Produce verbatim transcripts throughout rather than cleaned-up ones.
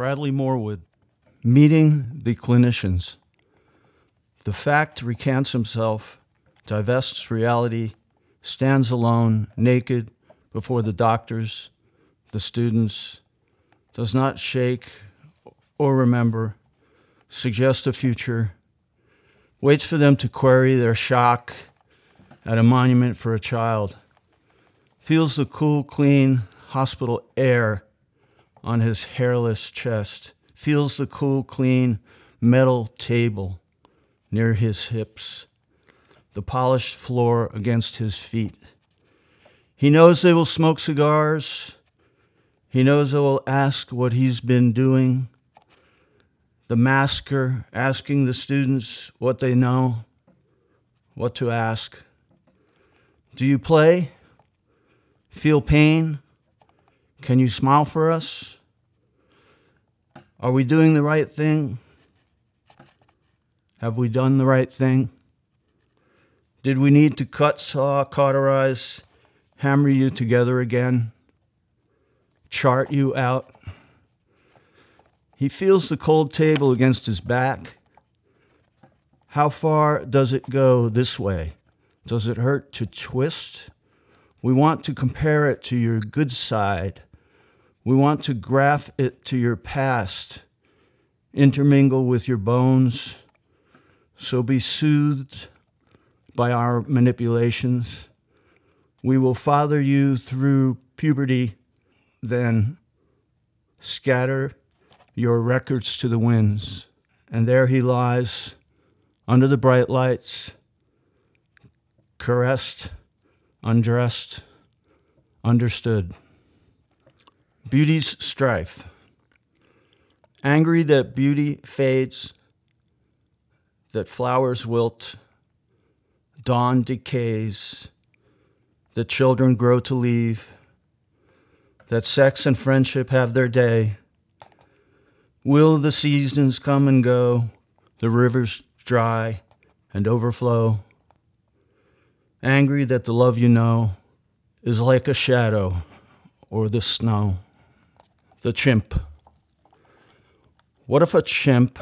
Bradley Moorwood, meeting the clinicians. The fact recants himself, divests reality, stands alone, naked, before the doctors, the students, does not shake or remember, suggests a future, waits for them to query their shock at a monument for a child, feels the cool, clean hospital air on his hairless chest, feels the cool, clean metal table near his hips, the polished floor against his feet. He knows they will smoke cigars. He knows they will ask what he's been doing. The masker asking the students what they know, what to ask. Do you play? Feel pain? Can you smile for us? Are we doing the right thing? Have we done the right thing? Did we need to cut, saw, cauterize, hammer you together again, chart you out? He feels the cold table against his back. How far does it go this way? Does it hurt to twist? We want to compare it to your good side. We want to graph it to your past, intermingle with your bones, so be soothed by our manipulations. We will father you through puberty, then scatter your records to the winds. And there he lies, under the bright lights, caressed, undressed, understood. Beauty's strife. Angry that beauty fades, that flowers wilt, dawn decays, that children grow to leave, that sex and friendship have their day. Will the seasons come and go, the rivers dry and overflow? Angry that the love you know is like a shadow or the snow. The chimp. What if a chimp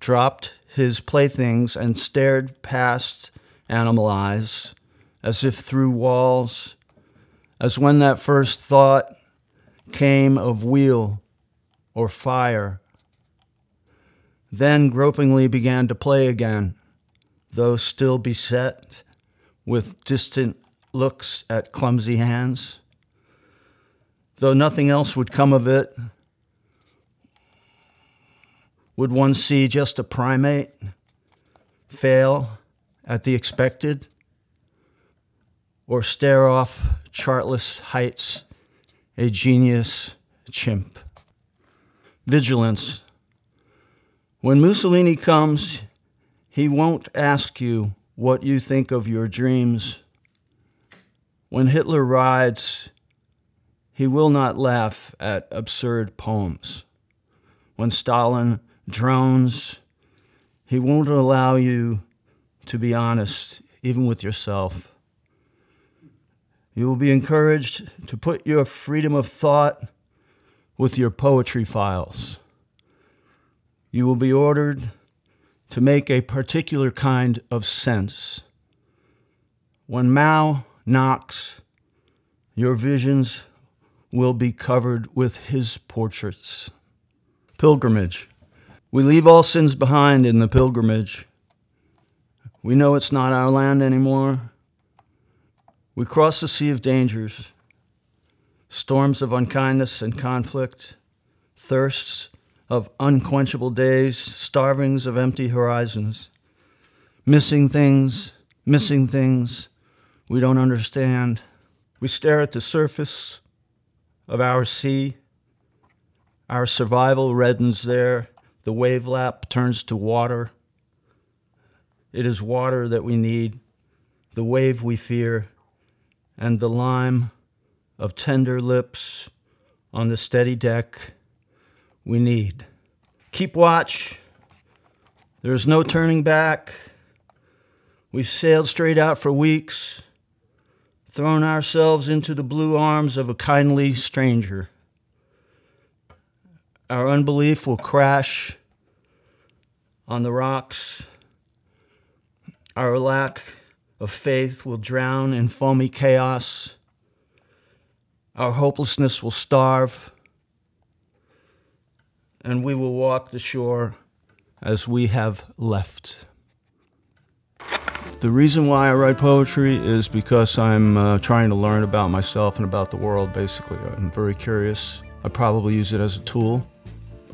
dropped his playthings and stared past animal eyes, as if through walls, as when that first thought came of wheel or fire, then gropingly began to play again, though still beset with distant looks at clumsy hands? Though nothing else would come of it, would one see just a primate fail at the expected, or stare off chartless heights, a genius chimp? Vigilance. When Mussolini comes, he won't ask you what you think of your dreams. When Hitler rides, he will not laugh at absurd poems. When Stalin drones, he won't allow you to be honest, even with yourself. You will be encouraged to put your freedom of thought with your poetry files. You will be ordered to make a particular kind of sense. When Mao knocks, your visions will be covered with his portraits. Pilgrimage. We leave all sins behind in the pilgrimage. We know it's not our land anymore. We cross the sea of dangers, storms of unkindness and conflict, thirsts of unquenchable days, starvings of empty horizons, missing things, missing things we don't understand. We stare at the surface of our sea. Our survival reddens there. The wave lap turns to water. It is water that we need, the wave we fear, and the lime of tender lips on the steady deck we need. Keep watch. There's no turning back. We've sailed straight out for weeks, thrown ourselves into the blue arms of a kindly stranger. Our unbelief will crash on the rocks. Our lack of faith will drown in foamy chaos. Our hopelessness will starve, and we will walk the shore as we have left. The reason why I write poetry is because I'm uh, trying to learn about myself and about the world, basically. I'm very curious. I probably use it as a tool.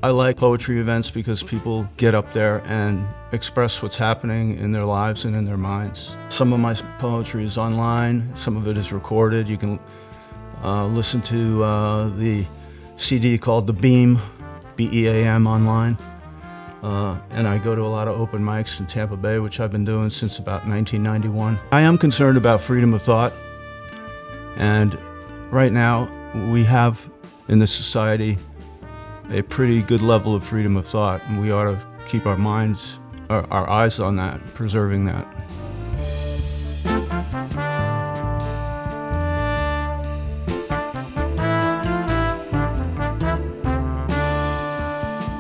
I like poetry events because people get up there and express what's happening in their lives and in their minds. Some of my poetry is online, some of it is recorded. You can uh, listen to uh, the C D called The Beam, B E A M, online. Uh, and I go to a lot of open mics in Tampa Bay, which I've been doing since about nineteen ninety-one. I am concerned about freedom of thought, and right now we have in this society a pretty good level of freedom of thought, and we ought to keep our minds, our, our eyes on that, preserving that.